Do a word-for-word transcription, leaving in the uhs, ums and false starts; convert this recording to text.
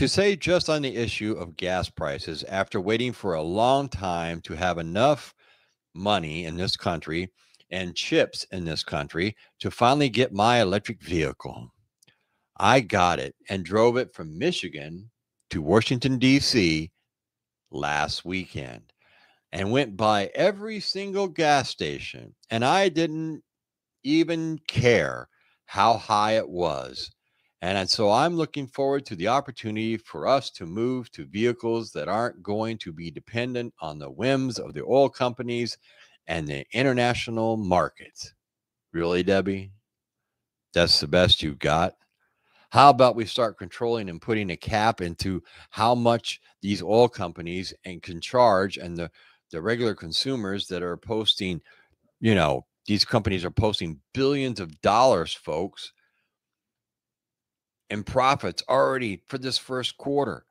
to say just on the issue of gas prices, after waiting for a long time to have enough money in this country and chips in this country to finally get my electric vehicle, I got it and drove it from Michigan to Washington, D C last weekend and went by every single gas station. And I didn't even care how high it was. And so I'm looking forward to the opportunity for us to move to vehicles that aren't going to be dependent on the whims of the oil companies and the international markets. Really, Debbie? That's the best you've got? How about we start controlling and putting a cap into how much these oil companies and can charge, and the, the regular consumers that are posting, you know, these companies are posting billions of dollars, folks, and profits already for this first quarter.